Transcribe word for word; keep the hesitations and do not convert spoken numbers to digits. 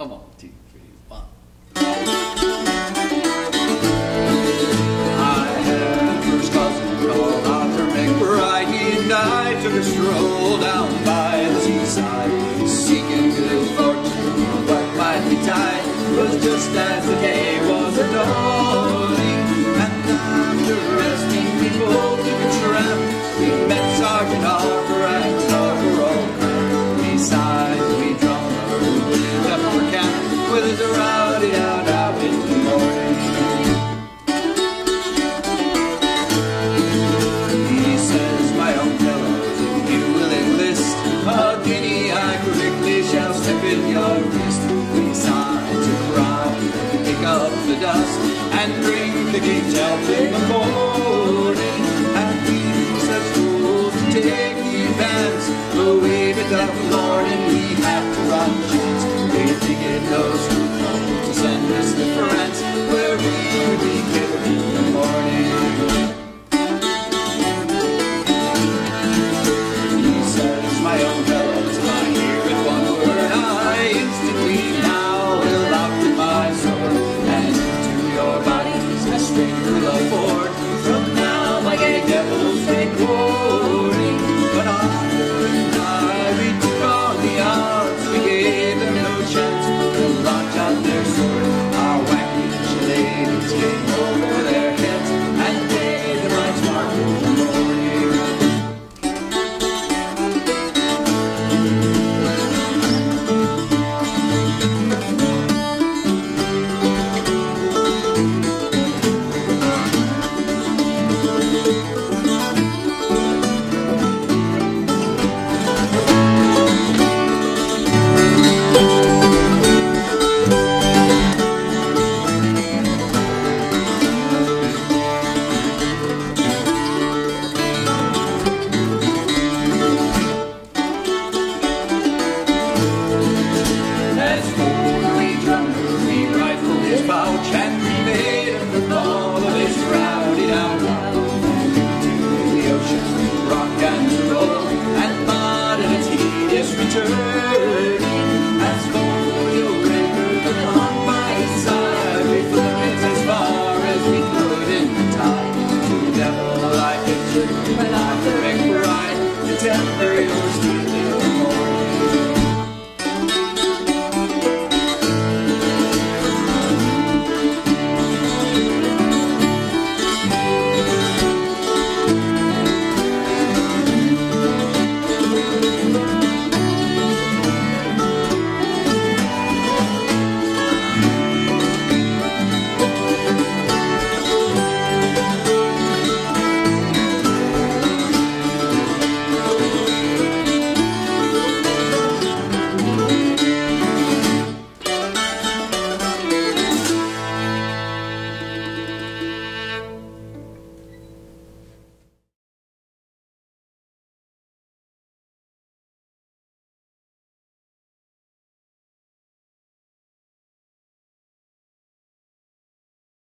A one, two, three, one. I had a first cousin called Arthur McBride. He and I took a stroll down by the seaside, seeking good fortune, what might betide. Was just as the day was dawning, and after resting we both took a tramp. We met Sergeant Arthur and Arthur O'Connor. Besides, we drunk her and up for camp with his rowdy out out in the morning. He says, my own fellows, if you will enlist, a guinea I quickly shall step in your wrist. We sigh to up the dust and drink the king's health in the morning, and we such fools to take the advance. Though we be done with morning, we have to run chance. We think it knows.